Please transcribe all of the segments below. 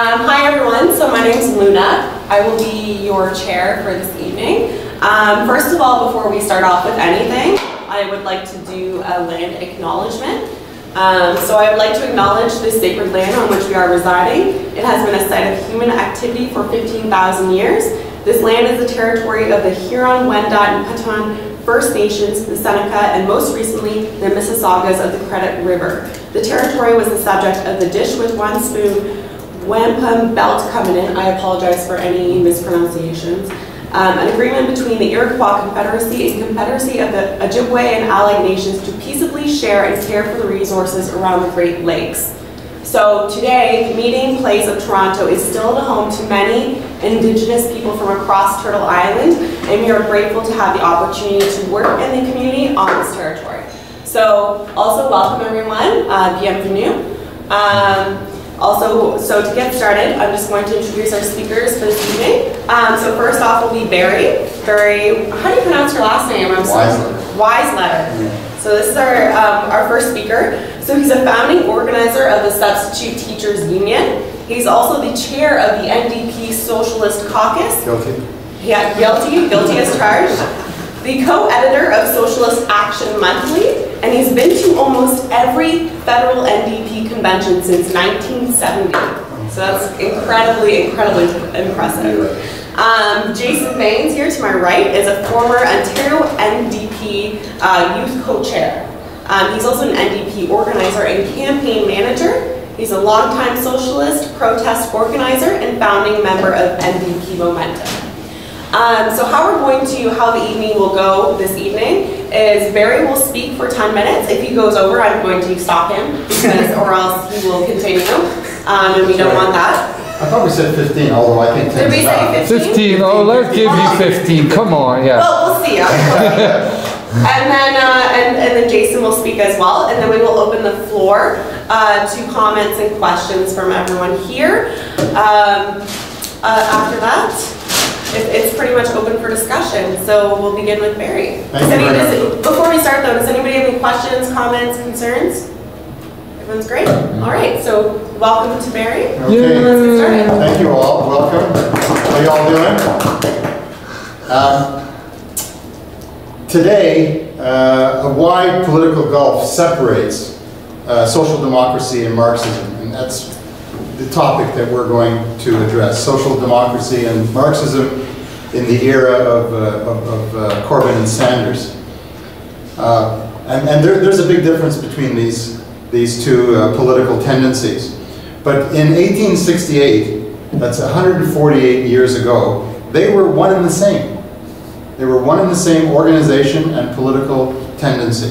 Hi everyone, so my name's Luna. I will be your chair for this evening. First of all, before we start off with anything, I would like to do a land acknowledgement. So I would like to acknowledge the sacred land on which we are residing. It has been a site of human activity for 15,000 years. This land is the territory of the Huron, Wendat, and Petun First Nations, the Seneca, and most recently, the Mississaugas of the Credit River. The territory was the subject of the Dish with One Spoon Wampum Belt Covenant, I apologize for any mispronunciations, an agreement between the Iroquois Confederacy and Confederacy of the Ojibwe and Allied Nations to peaceably share and care for the resources around the Great Lakes. So today, the meeting place of Toronto is still the home to many Indigenous people from across Turtle Island, and we are grateful to have the opportunity to work in the community on this territory. So also welcome everyone, bienvenue. So to get started, I'm just going to introduce our speakers for this evening. So first off will be Barry. Barry, how do you pronounce your last name? I'm sorry. Wiesler. So this is our first speaker. So he's a founding organizer of the Substitute Teachers Union. He's also the chair of the NDP Socialist Caucus. Guilty. Yeah, guilty as charged. The co-editor of Socialist Action Monthly, and he's been to almost every federal NDP convention since 1970. So that's incredibly impressive. Jason Maines, here to my right, is a former Ontario NDP youth co-chair. He's also an NDP organizer and campaign manager. He's a longtime socialist, protest organizer, and founding member of NDP Momentum. So how the evening will go this evening is Barry will speak for 10 minutes. If he goes over, I'm going to stop him, because, or else he will continue, and we don't want that. I thought we said 15, although I think 10 is not. 15? Oh, let's give you 15. Come on, yeah. Well, we'll see. And then Jason will speak as well, and then we will open the floor to comments and questions from everyone here. After that, it's pretty much open for discussion, so we'll begin with Barry. Before we start, though, does anybody have any questions, comments, concerns? Everyone's great. Mm-hmm. All right, so welcome to Barry. Okay. Let's get started. Thank you all. Welcome. How you all doing? Today, a wide political gulf separates social democracy and Marxism, and that's the topic that we're going to address: social democracy and Marxism in the era of Corbyn and Sanders. And there's a big difference between these two political tendencies. But in 1868, that's 148 years ago, they were one and the same. They were one and the same organization and political tendency.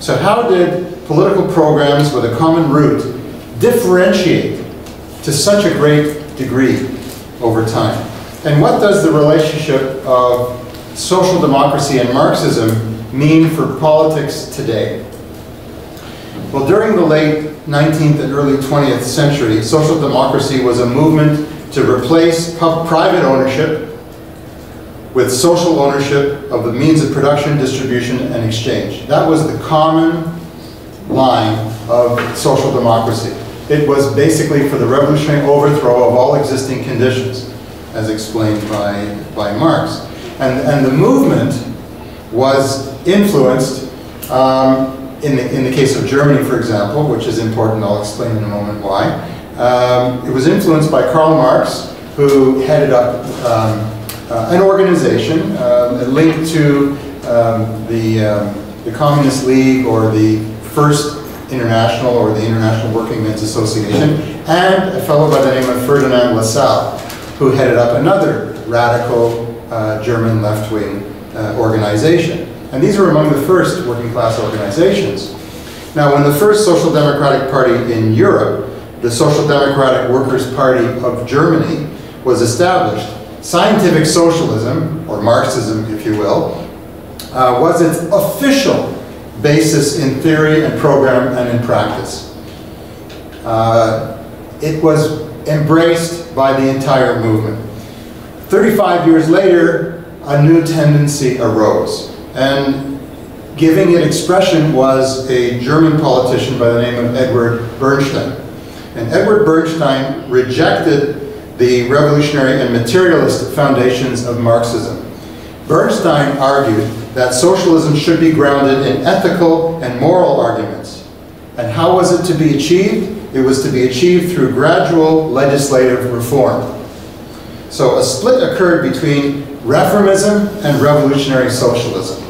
So how did political programs with a common root differentiate to such a great degree over time? And what does the relationship of social democracy and Marxism mean for politics today? Well, during the late 19th and early 20th century, social democracy was a movement to replace private ownership with social ownership of the means of production, distribution, and exchange. That was the common line of social democracy. It was basically for the revolutionary overthrow of all existing conditions, as explained by Marx. And the movement was influenced, in the case of Germany, for example, which is important, I'll explain in a moment why. It was influenced by Karl Marx, who headed up an organization linked to the Communist League, or the First International, or the International Working Men's Association, and a fellow by the name of Ferdinand Lassalle, who headed up another radical German left-wing organization. And these were among the first working-class organizations. Now, when the first Social Democratic Party in Europe, the Social Democratic Workers' Party of Germany, was established, scientific socialism, or Marxism, if you will, was its official basis in theory and program and in practice. It was embraced by the entire movement. 35 years later, a new tendency arose, and giving it expression was a German politician by the name of Eduard Bernstein. and Eduard Bernstein rejected the revolutionary and materialist foundations of Marxism. Bernstein argued that socialism should be grounded in ethical and moral arguments. And how was it to be achieved? It was to be achieved through gradual legislative reform. So a split occurred between reformism and revolutionary socialism.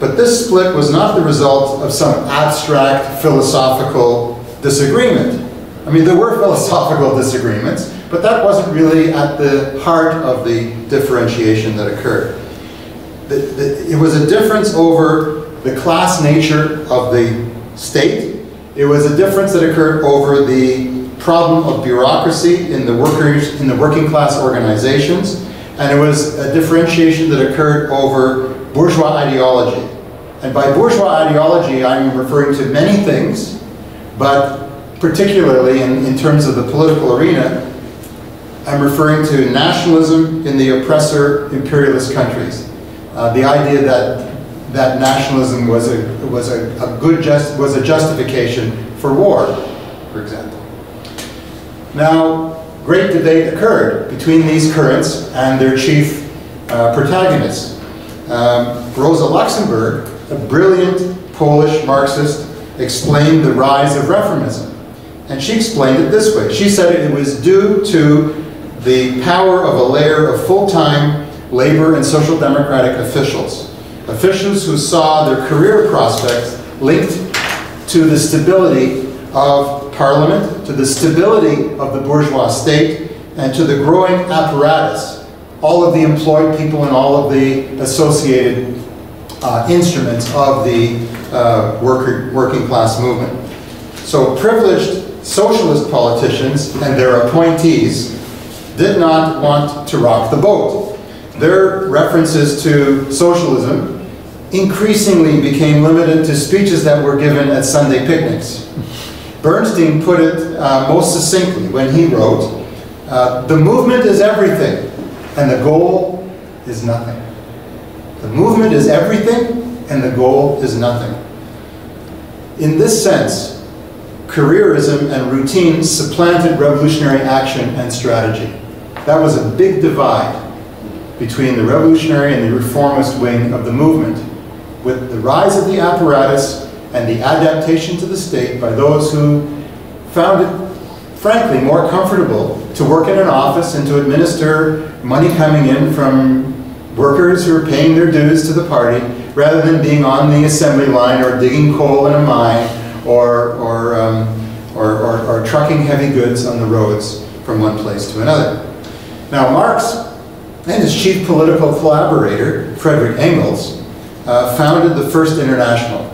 But this split was not the result of some abstract philosophical disagreement. I mean, there were philosophical disagreements, but that wasn't really at the heart of the differentiation that occurred. It was a difference over the class nature of the state. It was a difference that occurred over the problem of bureaucracy in the workers, in the working class organizations, and it was a differentiation that occurred over bourgeois ideology. And by bourgeois ideology, I'm referring to many things, but particularly in terms of the political arena, I'm referring to nationalism in the oppressor imperialist countries. The idea that nationalism was a justification for war, for example. Now, great debate occurred between these currents and their chief protagonists. Rosa Luxemburg, a brilliant Polish Marxist, explained the rise of reformism. And she explained it this way. She said it was due to the power of a layer of full-time labor and social democratic officials. Officials who saw their career prospects linked to the stability of parliament, to the stability of the bourgeois state, and to the growing apparatus, all of the employed people and all of the associated instruments of the working class movement. So privileged socialist politicians and their appointees did not want to rock the boat. Their references to socialism increasingly became limited to speeches that were given at Sunday picnics. Bernstein put it most succinctly when he wrote, the movement is everything, and the goal is nothing. The movement is everything, and the goal is nothing. In this sense, careerism and routine supplanted revolutionary action and strategy. That was a big divide between the revolutionary and the reformist wing of the movement. With the rise of the apparatus, and the adaptation to the state by those who found it, frankly, more comfortable to work in an office and to administer money coming in from workers who are paying their dues to the party, rather than being on the assembly line or digging coal in a mine or trucking heavy goods on the roads from one place to another. Now, Marx and his chief political collaborator, Frederick Engels, founded the First International.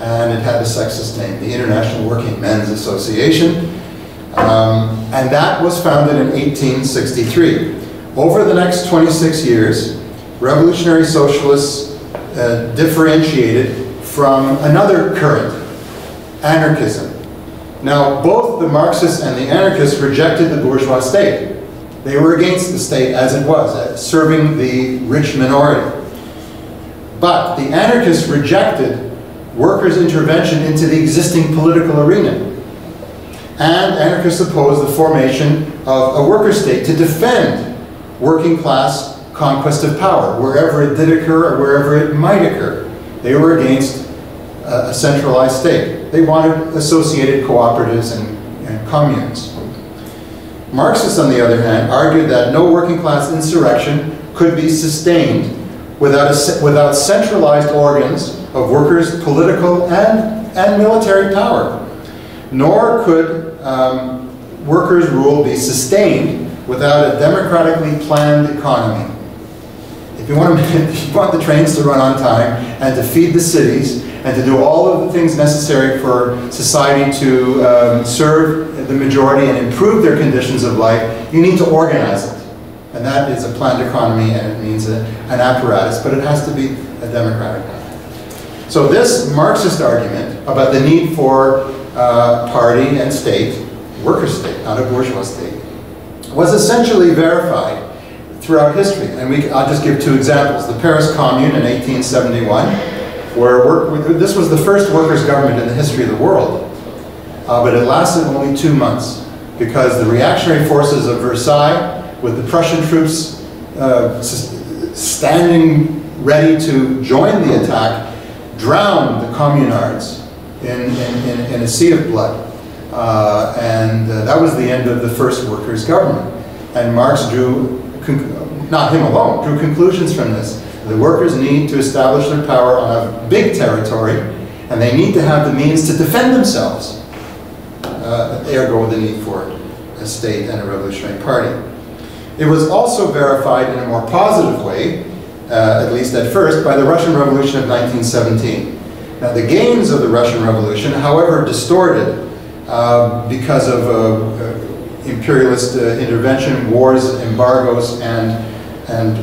And it had a sexist name, the International Working Men's Association. And that was founded in 1863. Over the next 26 years, revolutionary socialists differentiated from another current, anarchism. Now, both the Marxists and the anarchists rejected the bourgeois state. They were against the state as it was, serving the rich minority. But the anarchists rejected workers' intervention into the existing political arena. And anarchists opposed the formation of a worker state to defend working class conquest of power, wherever it did occur or wherever it might occur. They were against a centralized state. They wanted associated cooperatives and communes. Marxists, on the other hand, argued that no working class insurrection could be sustained without centralized organs of workers' political and military power. Nor could workers' rule be sustained without a democratically planned economy. If you want the trains to run on time and to feed the cities and to do all of the things necessary for society to serve the majority and improve their conditions of life, you need to organize it. And that is a planned economy, and it means an apparatus, but it has to be a democratic one. So this Marxist argument about the need for party and state, worker state, not a bourgeois state, was essentially verified throughout history. And I'll just give two examples. The Paris Commune in 1871, this was the first workers' government in the history of the world, but it lasted only 2 months. because the reactionary forces of Versailles, with the Prussian troops standing ready to join the attack, drowned the communards in a sea of blood. And that was the end of the first workers' government. And Marx drew, not him alone, drew conclusions from this. The workers need to establish their power on a big territory, and they need to have the means to defend themselves. Ergo, the need for a state and a revolutionary party. It was also verified in a more positive way, at least at first, by the Russian Revolution of 1917. Now, the gains of the Russian Revolution, however distorted because of imperialist intervention, wars, embargoes, and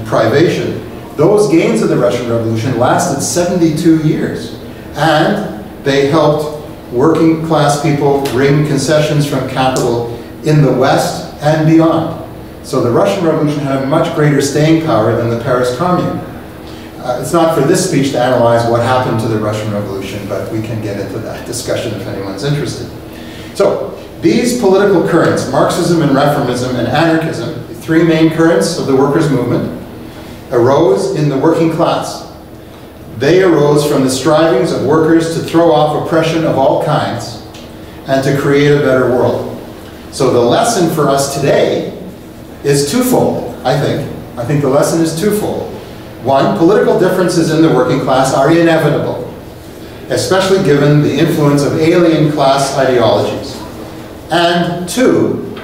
privation, those gains of the Russian Revolution lasted 72 years, and they helped working class people wring concessions from capital in the West and beyond. So the Russian Revolution had a much greater staying power than the Paris Commune. It's not for this speech to analyze what happened to the Russian Revolution, but we can get into that discussion if anyone's interested. So these political currents, Marxism and Reformism and anarchism, the three main currents of the workers' movement, arose in the working class. They arose from the strivings of workers to throw off oppression of all kinds and to create a better world. So the lesson for us today is twofold, I think. I think the lesson is twofold. One, political differences in the working class are inevitable, especially given the influence of alien class ideologies. And two,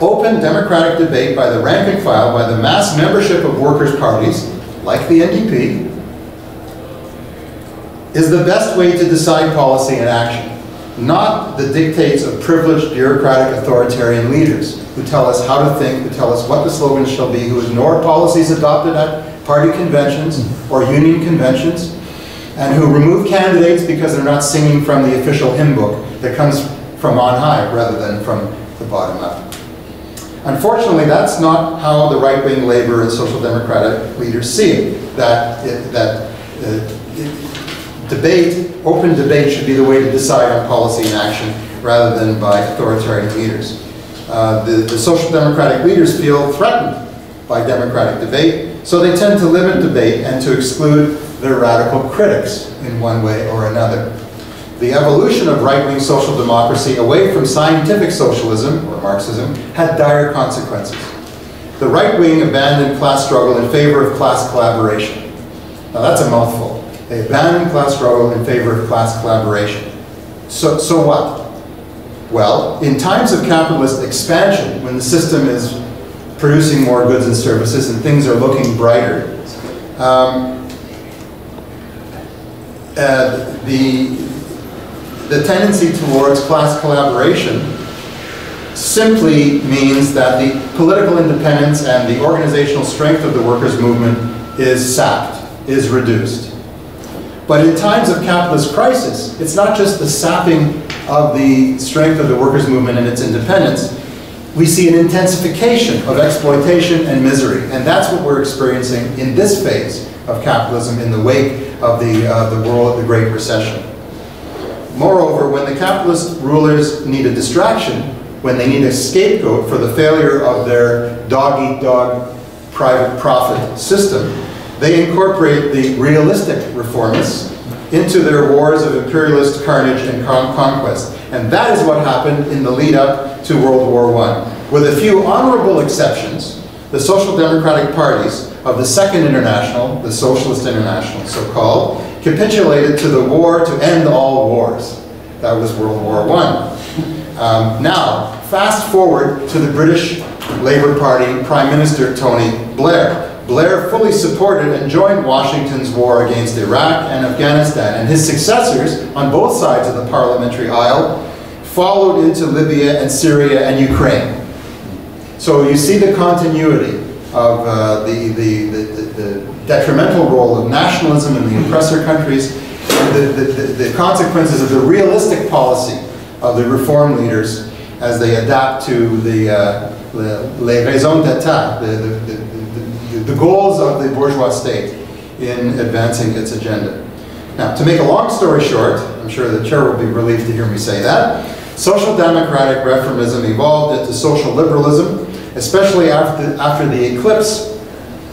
open democratic debate by the rank and file, by the mass membership of workers' parties, like the NDP, is the best way to decide policy and action, not the dictates of privileged, bureaucratic, authoritarian leaders who tell us how to think, who tell us what the slogans shall be, who ignore policies adopted at party conventions or union conventions, and who remove candidates because they're not singing from the official hymn book that comes from on high rather than from the bottom up. Unfortunately, that's not how the right-wing labor and social democratic leaders see it, Debate, open debate should be the way to decide on policy and action rather than by authoritarian leaders. The social democratic leaders feel threatened by democratic debate, so they tend to limit debate and to exclude their radical critics in one way or another. The evolution of right-wing social democracy away from scientific socialism, or Marxism, had dire consequences. The right wing abandoned class struggle in favor of class collaboration. Now that's a mouthful. They abandoned class struggle in favor of class collaboration. So what? Well, in times of capitalist expansion, when the system is producing more goods and services and things are looking brighter, the tendency towards class collaboration simply means that the political independence and the organizational strength of the workers' movement is sapped, is reduced. But in times of capitalist crisis, it's not just the sapping of the strength of the workers' movement and its independence. We see an intensification of exploitation and misery, and that's what we're experiencing in this phase of capitalism in the wake of the world of the Great Recession. Moreover, when the capitalist rulers need a distraction, when they need a scapegoat for the failure of their dog-eat-dog private profit system, they incorporate the realistic reformists into their wars of imperialist carnage and conquest. And that is what happened in the lead up to World War I. With a few honorable exceptions, the social democratic parties of the Second International, the Socialist International so-called, capitulated to the war to end all wars. That was World War I. Now, fast forward to the British Labour Party Prime Minister Tony Blair. Blair fully supported and joined Washington's war against Iraq and Afghanistan, and his successors on both sides of the parliamentary aisle followed into Libya and Syria and Ukraine. So you see the continuity of the detrimental role of nationalism in the oppressor countries, and the consequences of the realistic policy of the reform leaders as they adapt to les raisons d'etat, the goals of the bourgeois state in advancing its agenda. Now, to make a long story short, I'm sure the chair will be relieved to hear me say that, Social democratic reformism evolved into social liberalism, especially after the eclipse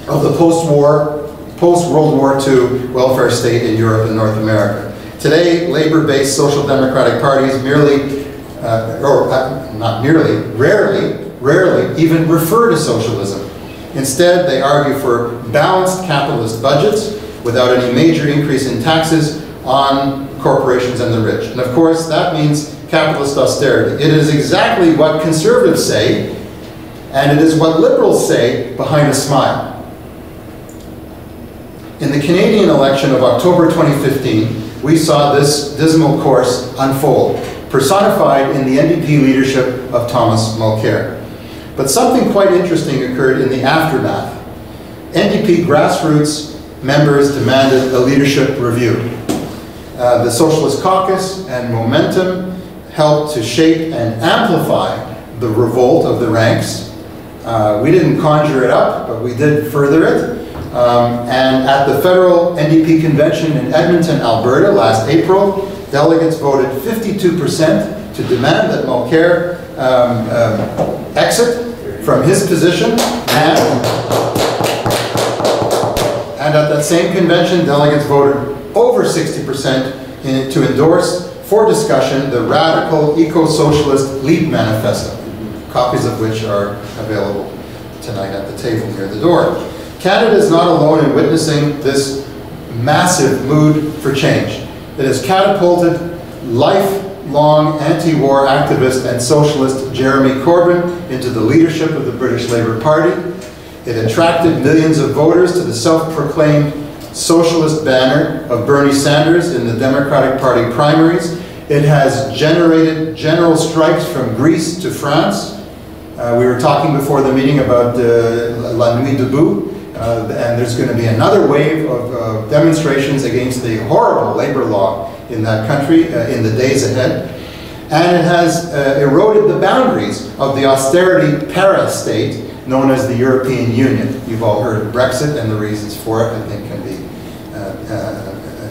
of the post-World War II welfare state in Europe and North America. Today, labor-based social democratic parties rarely even refer to socialism. Instead, they argue for balanced capitalist budgets without any major increase in taxes on corporations and the rich. And of course, that means capitalist austerity. It is exactly what conservatives say, and it is what liberals say behind a smile. In the Canadian election of October 2015, we saw this dismal course unfold, personified in the NDP leadership of Thomas Mulcair. But something quite interesting occurred in the aftermath. NDP grassroots members demanded a leadership review. The Socialist Caucus and Momentum helped to shape and amplify the revolt of the ranks. We didn't conjure it up, but we did further it. And at the federal NDP convention in Edmonton, Alberta last April, delegates voted 52% to demand that Mulcair exit from his position, and at that same convention, delegates voted over 60% to endorse for discussion the radical eco-socialist Leap Manifesto, copies of which are available tonight at the table near the door. Canada is not alone in witnessing this massive mood for change that has catapulted lifelong anti-war activist and socialist Jeremy Corbyn into the leadership of the British Labour Party. It attracted millions of voters to the self-proclaimed socialist banner of Bernie Sanders in the Democratic Party primaries. It has generated general strikes from Greece to France. We were talking before the meeting about La Nuit Debout. And there's going to be another wave of demonstrations against the horrible labor law in that country in the days ahead. And it has eroded the boundaries of the austerity para-state known as the European Union. You've all heard of Brexit, and the reasons for it, I think, can be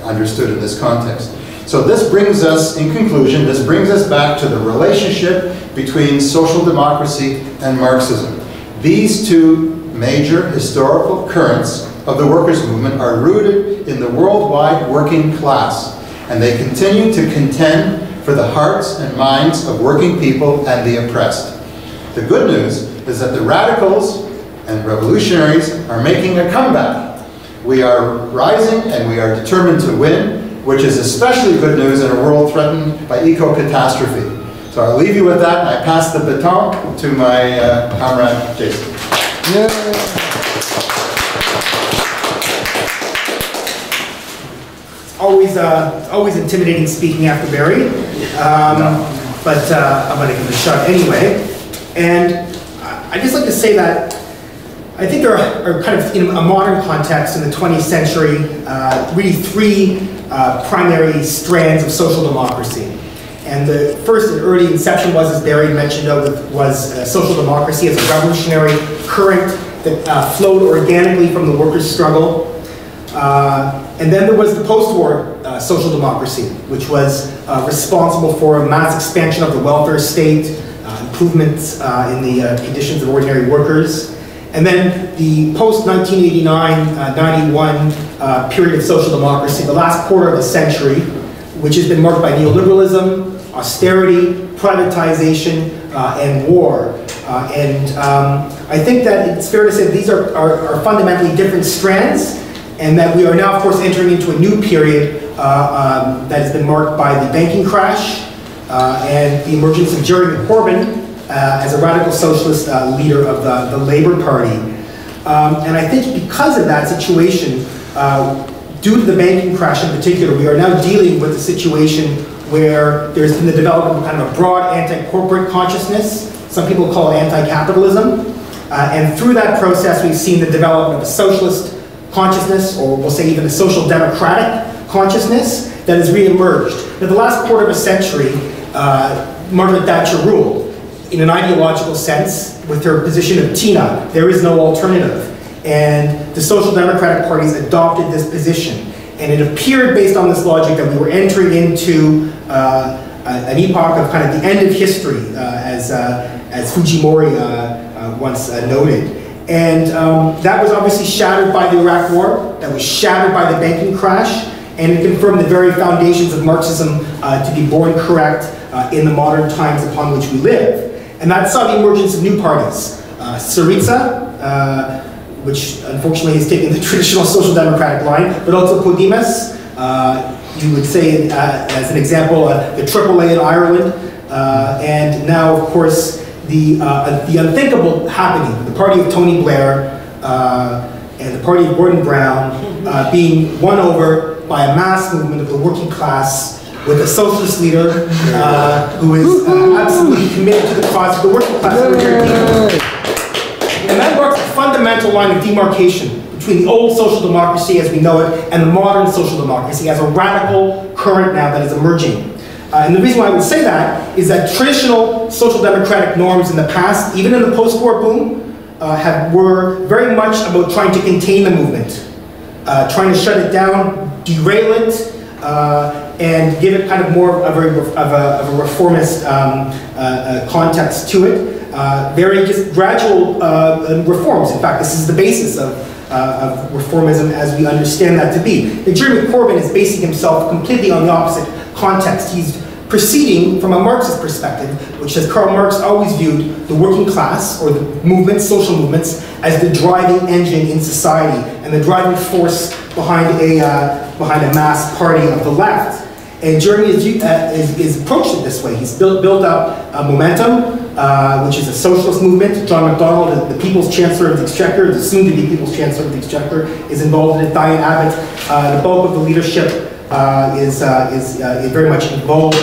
understood in this context. So this brings us, in conclusion, this brings us back to the relationship between social democracy and Marxism. These two major historical currents of the workers' movement are rooted in the worldwide working class, and they continue to contend for the hearts and minds of working people and the oppressed. The good news is that the radicals and revolutionaries are making a comeback. We are rising and we are determined to win, which is especially good news in a world threatened by eco-catastrophe. So I'll leave you with that, and I pass the baton to my comrade Jason. Yeah. It's always intimidating speaking after Barry, but I'm going to give it a shot anyway. And I just like to say that I think there are kind of, in a modern context, in the 20th century, really three primary strands of social democracy. And the first and early inception was, as Barry mentioned, was social democracy as a revolutionary current that flowed organically from the workers' struggle. And then there was the post-war social democracy, which was responsible for a mass expansion of the welfare state, improvements in the conditions of ordinary workers. And then the post-1989, 91 period of social democracy, the last quarter of the century, which has been marked by neoliberalism, austerity, privatization, and war. I think that it's fair to say that these are fundamentally different strands, and that we are now, of course, entering into a new period that has been marked by the banking crash and the emergence of Jeremy Corbyn as a radical socialist leader of the Labour Party. And I think because of that situation, due to the banking crash in particular, we are now dealing with a situation where there's been the development of kind of a broad anti-corporate consciousness. Some people call it anti-capitalism. And through that process, we've seen the development of a socialist consciousness, or we'll say even a social democratic consciousness, that has re-emerged. Now, the last quarter of a century, Margaret Thatcher ruled in an ideological sense with her position of TINA, there is no alternative. And the Social Democratic parties adopted this position. And it appeared, based on this logic, that we were entering into an epoch of kind of the end of history, as Fujimori once noted. And that was obviously shattered by the Iraq War, that was shattered by the banking crash, and it confirmed the very foundations of Marxism to be born correct in the modern times upon which we live. And that saw the emergence of new parties. Syriza, which unfortunately is taking the traditional social democratic line, but also Podemos, you would say as an example, the AAA in Ireland, and now of course the unthinkable happening, the party of Tony Blair and the party of Gordon Brown being won over by a mass movement of the working class with a socialist leader who is absolutely committed to the cause of the working class. And that marks a fundamental line of demarcation between the old social democracy as we know it and the modern social democracy as a radical current now that is emerging. And the reason why I would say that is that traditional social democratic norms in the past, even in the post-war boom, were very much about trying to contain the movement, trying to shut it down, derail it, and give it kind of more of a reformist context to it. Very just gradual reforms. In fact, this is the basis of reformism as we understand that to be. And Jeremy Corbyn is basing himself completely on the opposite context. He's proceeding from a Marxist perspective, which says Karl Marx always viewed the working class, or the movements, social movements, as the driving engine in society and the driving force behind a mass party of the left. And Jeremy is approached it this way. He's built up Momentum, which is a socialist movement. John McDonald, the People's Chancellor of the Exchequer, the soon-to-be People's Chancellor of the Exchequer, is involved in it. Diane Abbott, the bulk of the leadership is very much involved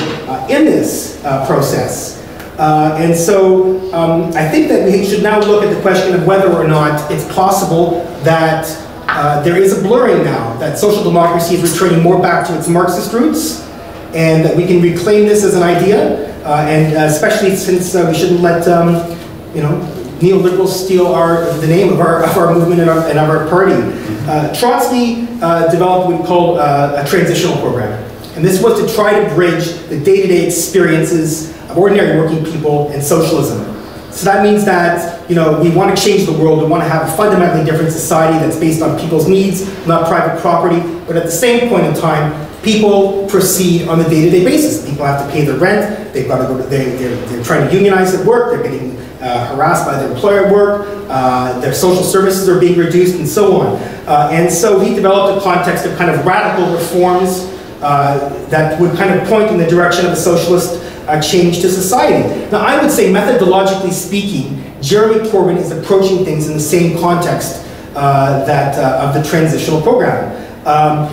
in this process. And so I think that we should now look at the question of whether or not it's possible that there is a blurring now, that social democracy is returning more back to its Marxist roots, and that we can reclaim this as an idea, and especially since we shouldn't let you know, neoliberals steal the name of our movement and of our party. Trotsky developed what we call a transitional program. And this was to try to bridge the day-to-day experiences of ordinary working people and socialism. So that means that, you know, we want to change the world, we want to have a fundamentally different society that's based on people's needs, not private property, but at the same point in time, people proceed on a day-to-day basis. People have to pay their rent, they've got to go to, they're trying to unionize at work, they're getting harassed by their employer at work, their social services are being reduced, and so on. And so he developed a context of kind of radical reforms that would kind of point in the direction of a socialist change to society. Now, I would say, methodologically speaking, Jeremy Corbyn is approaching things in the same context of the transitional program.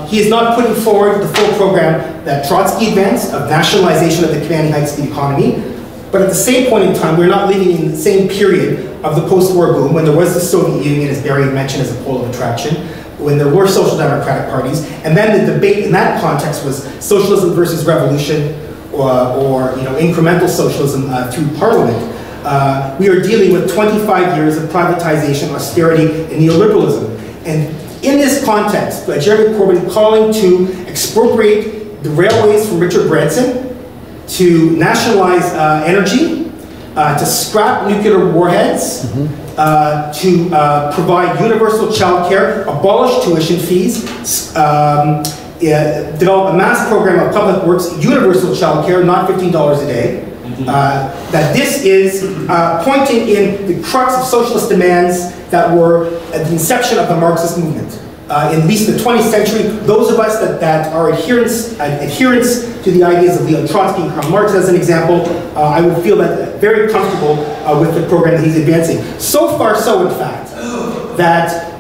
He is not putting forward the full program that Trotsky advanced of nationalization of the commanding heights of the economy. But at the same point in time, we're not living in the same period of the post-war boom when there was the Soviet Union, as Barry mentioned, as a pole of attraction, when there were social democratic parties, and then the debate in that context was socialism versus revolution, or you know, incremental socialism through parliament. We are dealing with 25 years of privatization, austerity, and neoliberalism. And in this context, Jeremy Corbyn calling to expropriate the railways from Richard Branson, to nationalize energy, to scrap nuclear warheads, to provide universal childcare, abolish tuition fees, develop a mass program of public works, universal childcare, not $15 a day. That this is pointing in the crux of socialist demands that were at the inception of the Marxist movement. At least the 20th century, those of us that are adherents to the ideas of Leon Trotsky and Karl Marx, as an example, I would feel that very comfortable with the program that he's advancing. So far so, in fact, that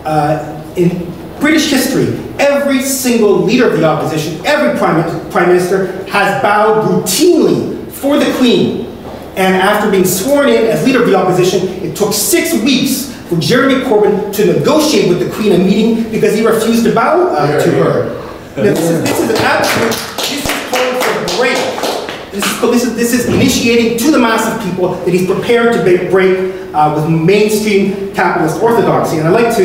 in British history, every single leader of the opposition, every prime minister, has bowed routinely for the Queen. And after being sworn in as leader of the opposition, it took 6 weeks for Jeremy Corbyn to negotiate with the Queen a meeting because he refused to bow to her. Now, this is an absolute, this is calling for a break. This is initiating to the mass of people that he's prepared to break with mainstream capitalist orthodoxy. And I'd like to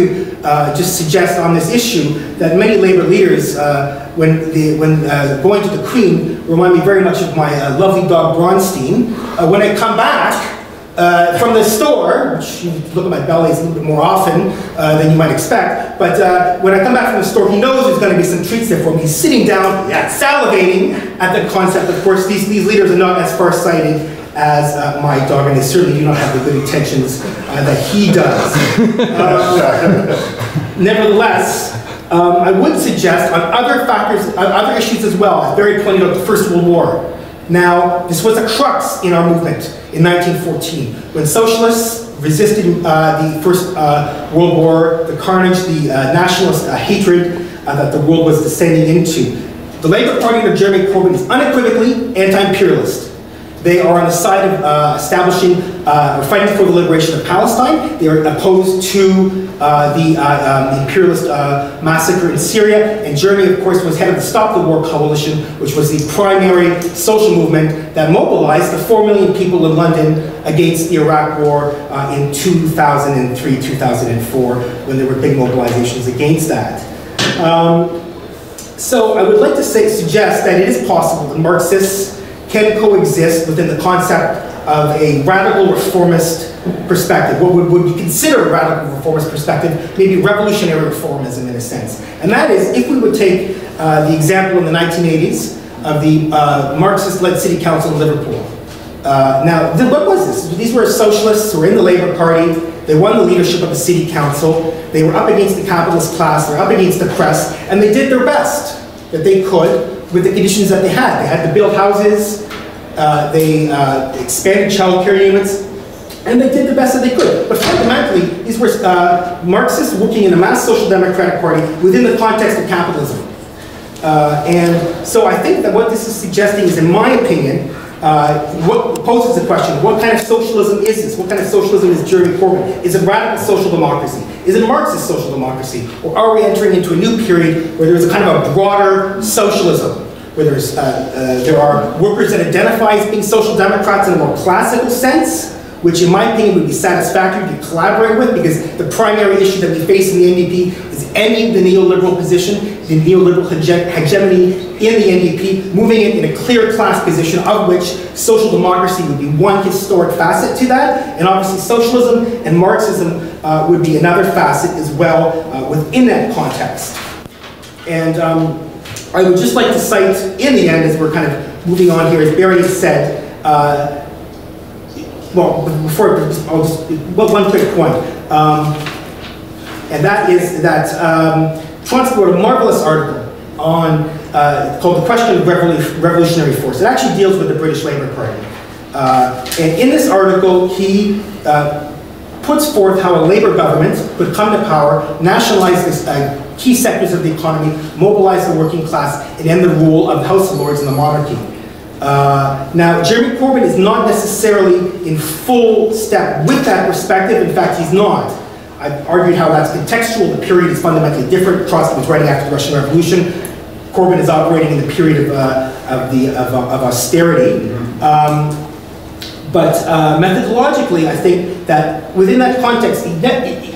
just suggest on this issue that many labor leaders, when going to the cream, remind me very much of my lovely dog Bronstein. When I come back from the store, which you look at my bellies a little bit more often than you might expect, but when I come back from the store, he knows there's going to be some treats there for me. He's sitting down, salivating at the concept. Of course, these leaders are not as far-sighted as my dog, and they certainly do not have the good intentions that he does. Nevertheless, I would suggest on other factors, on other issues as well, as Barry pointed out, the First World War. Now, this was a crux in our movement in 1914, when socialists resisted the First World War, the carnage, the nationalist hatred that the world was descending into. The Labour Party under Jeremy Corbyn is unequivocally anti-imperialist. They are on the side of establishing, fighting for the liberation of Palestine. They are opposed to the imperialist massacre in Syria. And Germany, of course, was head of the Stop the War Coalition, which was the primary social movement that mobilized the 4 million people in London against the Iraq War in 2003, 2004, when there were big mobilizations against that. So I would like to suggest that it is possible that Marxists can coexist within the concept of a radical reformist perspective. What would be considered a radical reformist perspective, maybe revolutionary reformism in a sense. And that is, if we would take the example in the 1980s of the Marxist-led city council in Liverpool. Now, what was this? These were socialists who were in the Labour Party. They won the leadership of the city council. They were up against the capitalist class. They were up against the press. And they did their best that they could with the conditions that they had. They had to build houses, they expanded child care units, and they did the best that they could. But fundamentally, these were Marxists working in a mass social democratic party within the context of capitalism. And so I think that what this is suggesting is, in my opinion, what poses the question, what kind of socialism is this? What kind of socialism is Jeremy Corbyn? Is it radical social democracy? Is it Marxist social democracy? Or are we entering into a new period where there's a kind of a broader socialism, where there's, there are workers that identify as being social democrats in a more classical sense, which in my opinion would be satisfactory to collaborate with, because the primary issue that we face in the NDP is ending the neoliberal position, the neoliberal hegemony in the NDP, moving it in a clear class position, of which social democracy would be one historic facet to that, and obviously socialism and Marxism would be another facet as well within that context. And I would just like to cite, in the end, as we're kind of moving on here, as Barry said, well, before, I'll just, one quick point, and that is that Trotsky wrote a marvelous article on, called The Question of Revolutionary Force. It actually deals with the British Labour Party. And in this article, he puts forth how a Labour government could come to power, nationalize this, key sectors of the economy, mobilize the working class, and end the rule of the House of Lords and the monarchy. Now, Jeremy Corbyn is not necessarily in full step with that perspective. In fact, he's not. I've argued how that's contextual. The period is fundamentally different. Trotsky was writing after the Russian Revolution. Corbyn is operating in the period of austerity. But methodologically, I think that within that context,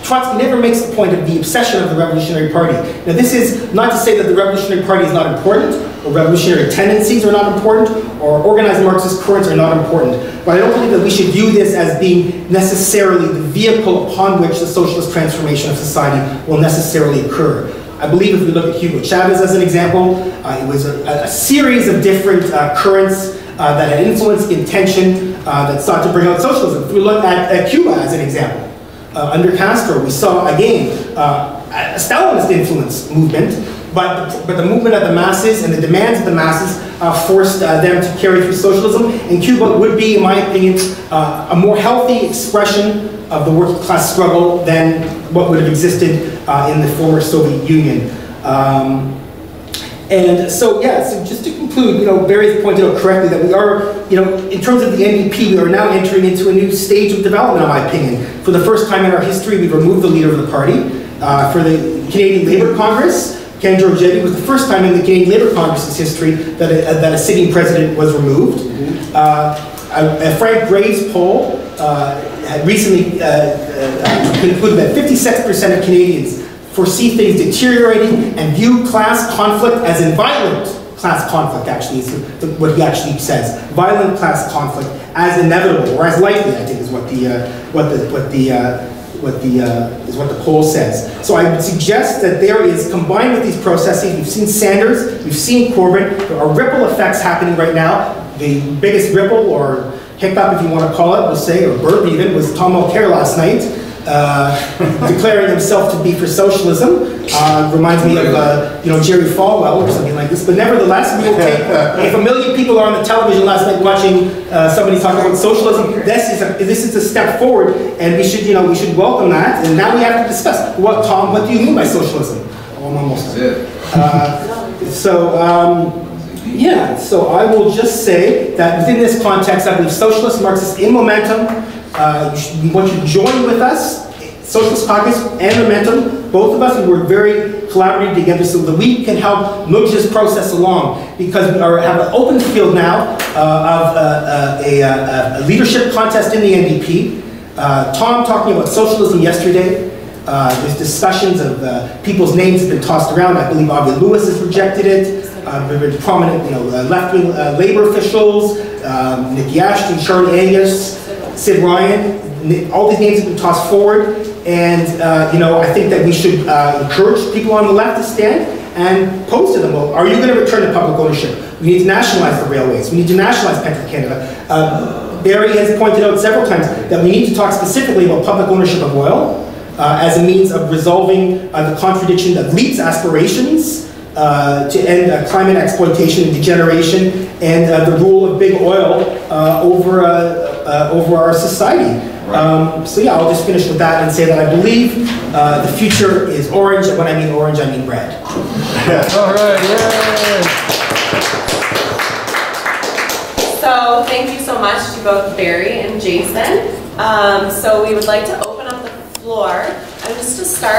Trotsky never makes the point of the obsession of the Revolutionary Party. Now, this is not to say that the Revolutionary Party is not important, or revolutionary tendencies are not important, or organized Marxist currents are not important. But I don't believe that we should view this as being necessarily the vehicle upon which the socialist transformation of society will necessarily occur. I believe if we look at Hugo Chavez as an example, it was a series of different currents that had influenced intention that sought to bring out socialism. If we look at Cuba as an example, under Castro, we saw again a Stalinist influence movement, but the movement of the masses and the demands of the masses forced them to carry through socialism. And Cuba would be, in my opinion, a more healthy expression of the working class struggle than what would have existed in the former Soviet Union. And so, yeah, so just to conclude, you know, Barry's pointed out correctly that we are, you know, in terms of the NDP, we are now entering into a new stage of development, in my opinion. For the first time in our history, we've removed the leader of the party. For the Canadian Labour Congress, Ken Georgetti, was the first time in the Canadian Labour Congress's history that a sitting president was removed. A Frank Gray's poll had recently concluded that 56% of Canadians foresee things deteriorating, and view class conflict as in violent class conflict, actually, is what he actually says. Violent class conflict as inevitable, or as likely, I think, is what the poll says. So I would suggest that there is, combined with these processes, we've seen Sanders, we've seen Corbyn, there are ripple effects happening right now. The biggest ripple, or hiccup if you want to call it, we'll say, or burp even, was Tom Mulcair last night, declaring himself to be for socialism. Reminds me of Jerry Falwell or something like this. But nevertheless, we will take, if a million people are on the television last night watching somebody talk about socialism, this is a step forward, and we should welcome that. And now we have to discuss what, Tom, what do you mean by socialism? Oh, I'm almost done. Yeah, so I will just say that within this context, I believe socialist Marxists in Momentum, we want you to join with us, Socialist Caucus and Momentum, both of us, we work very collaboratively together so that we can help move this process along, because we have an open field now of a leadership contest in the NDP. Tom talking about socialism yesterday. There's discussions of people's names have been tossed around. I believe Avi Lewis has rejected it. Very prominent, left-wing labor officials, Nikki Ashton, Sharon Angus, Sid Ryan. All these names have been tossed forward, and I think that we should encourage people on the left to stand and pose to them, well, are you going to return to public ownership? We need to nationalize the railways. We need to nationalize Petro-Canada. Barry has pointed out several times that we need to talk specifically about public ownership of oil. As a means of resolving the contradiction of Leap's aspirations to end climate exploitation and degeneration, and the rule of big oil over our society. Right. I'll just finish with that and say that I believe the future is orange, and when I mean orange, I mean red. All right, yay! So thank you so much to both Barry and Jason. So we would like to open up the floor, and just to start